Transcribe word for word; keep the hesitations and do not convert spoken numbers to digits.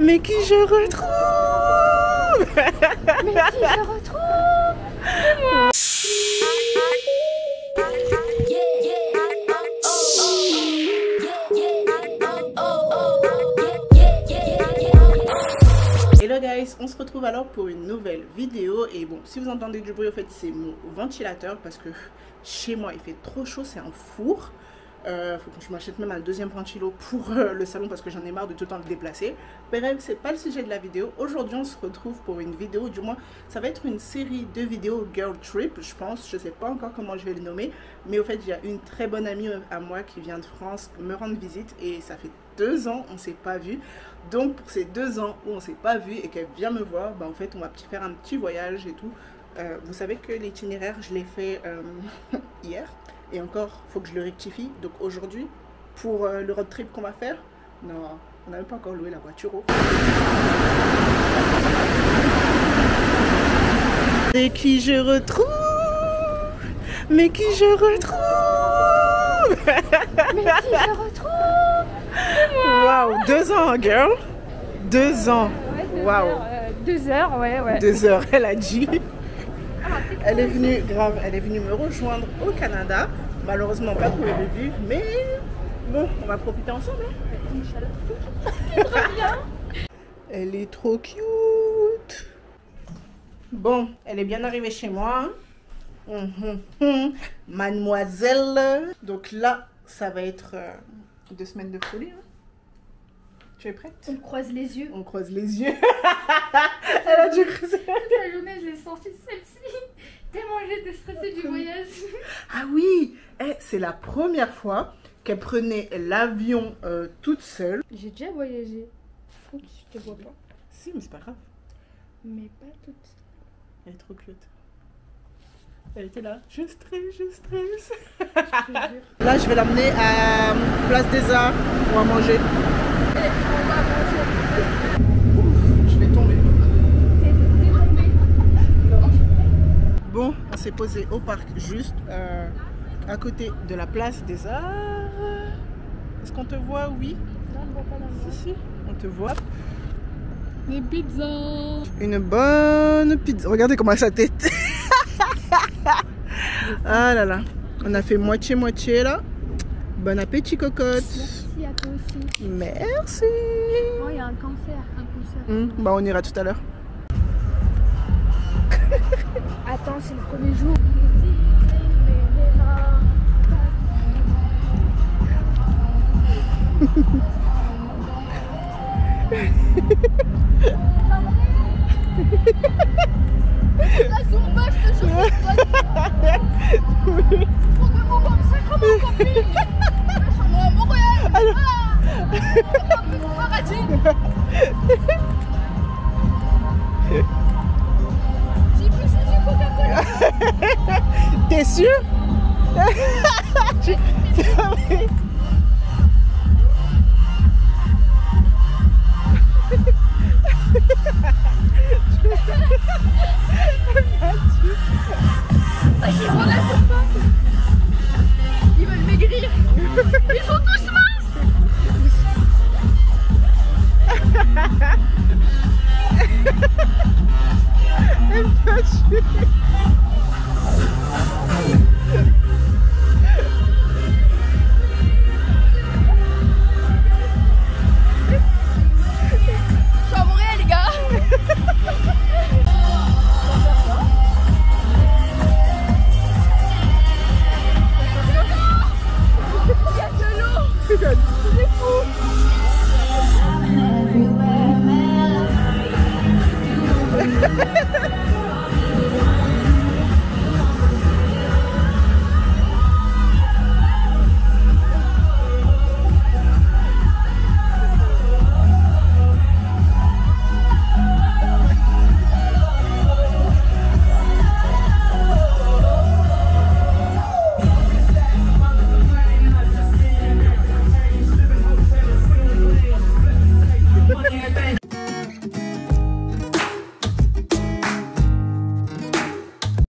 mais qui je retrouve. Mais qui je retrouve, c'est moi. Hello guys, on se retrouve alors pour une nouvelle vidéo. Et bon, si vous entendez du bruit, au fait c'est mon ventilateur, parce que chez moi il fait trop chaud, c'est un four. Euh, faut que je m'achète même un deuxième ventilo pour euh, le salon, parce que j'en ai marre de tout le temps le déplacer. Bref, c'est pas le sujet de la vidéo. Aujourd'hui on se retrouve pour une vidéo, du moins ça va être une série de vidéos girl trip, je pense, je sais pas encore comment je vais le nommer, mais au fait il y a une très bonne amie à moi qui vient de France me rendre visite, et ça fait deux ans on s'est pas vu. Donc pour ces deux ans où on s'est pas vu et qu'elle vient me voir, bah en fait on va faire un petit voyage et tout. Euh, vous savez que l'itinéraire je l'ai fait euh, hier. Et encore, faut que je le rectifie. Donc aujourd'hui, pour euh, le road trip qu'on va faire, non, on n'a même pas encore loué la voiture. Oh. Et qui je retrouve, mais qui je retrouve, mais qui je retrouve. Waouh, deux ans, girl, deux ans. Waouh. Ouais, deux, wow. euh, deux heures, ouais, ouais. Deux heures, elle a dit. Elle est venue, grave, elle est venue me rejoindre au Canada. Malheureusement, pas pour le début, mais bon, on va profiter ensemble. Hein. Elle est trop cute. Bon, elle est bien arrivée chez moi. Mademoiselle. Donc là, ça va être deux semaines de folie. Hein. Tu es prête? On croise les yeux. On croise les yeux. Elle a dû creuser. Toute la journée, je l'ai sortie celle-ci. Tellement j'étais stressée du voyage. Ah oui, eh, c'est la première fois qu'elle prenait l'avion euh, toute seule. J'ai déjà voyagé. Oups, je te vois pas. Si, mais c'est pas grave. Mais pas toute seule. Elle est trop cute. Elle était là. Je stresse, je stresse. Je te jure. Là, je vais l'amener à Place des Arts pour manger. Ouf, je vais tomber. Bon, on s'est posé au parc juste euh, à côté de la Place des Arts. Est-ce qu'on te voit? Oui. Non, on ne voit pas là. Si, si, on te voit. Des pizzas. Une bonne pizza. Regardez comment ça tête. Ah là là. On a fait moitié-moitié là. Bon appétit cocotte. Merci à toi aussi. Merci. Oh, il y a un cancer, un cancer. Mmh, bah on ira tout à l'heure. Attends, c'est le premier jour. La zumba, je te jure, je te t'es sûr? Ils veulent maigrir. Ils sont tous minces. Elle m'a tué. Je suis à Montréal, les gars. Il y a de l'eau. C'est fou.